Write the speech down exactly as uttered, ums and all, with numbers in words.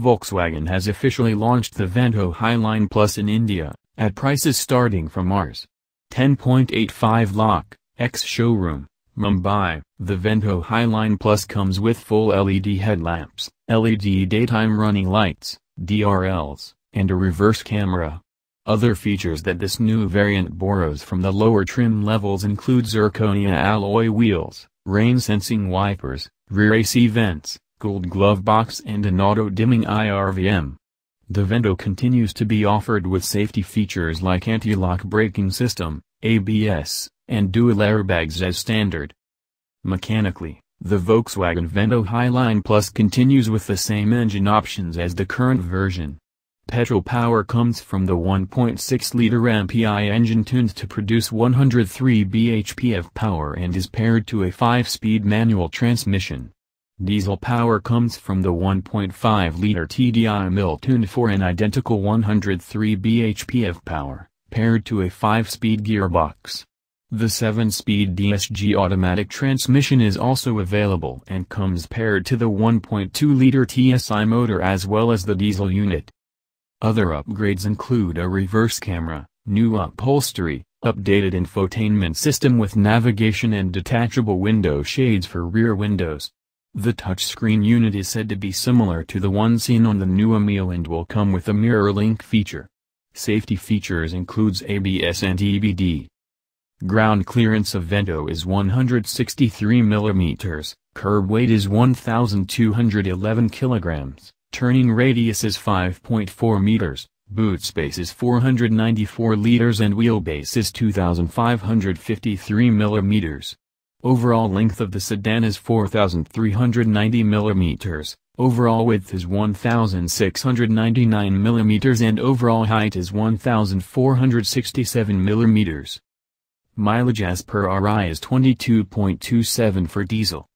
Volkswagen has officially launched the Vento Highline Plus in India, at prices starting from Rs. ten point eight five lakh, ex-showroom, Mumbai. The Vento Highline Plus comes with full L E D headlamps, L E D daytime running lights, D R Ls, and a reverse camera. Other features that this new variant borrows from the lower trim levels include zirconia alloy wheels, rain-sensing wipers, rear A C vents, gold glove box and an auto-dimming I R V M. The Vento continues to be offered with safety features like anti-lock braking system, A B S, and dual airbags as standard. Mechanically, the Volkswagen Vento Highline Plus continues with the same engine options as the current version. Petrol power comes from the one point six liter M P I engine tuned to produce one hundred three b h p of power and is paired to a five speed manual transmission. Diesel power comes from the one point five liter T D I mill tuned for an identical one hundred three b h p of power, paired to a five speed gearbox. The seven speed D S G automatic transmission is also available and comes paired to the one point two liter T S I motor as well as the diesel unit. Other upgrades include a reverse camera, new upholstery, updated infotainment system with navigation and detachable window shades for rear windows. The touchscreen unit is said to be similar to the one seen on the new Ameo and will come with a mirror link feature. Safety features includes A B S and E B D. Ground clearance of Vento is one hundred sixty-three millimeters, curb weight is one thousand two hundred eleven kilograms. Turning radius is five point four meters, boot space is four hundred ninety-four liters and wheelbase is two thousand five hundred fifty-three millimeters. Overall length of the sedan is four thousand three hundred ninety millimeters, overall width is one thousand six hundred ninety-nine millimeters and overall height is one thousand four hundred sixty-seven millimeters. Mileage as per A R A I is twenty-two point two seven for diesel,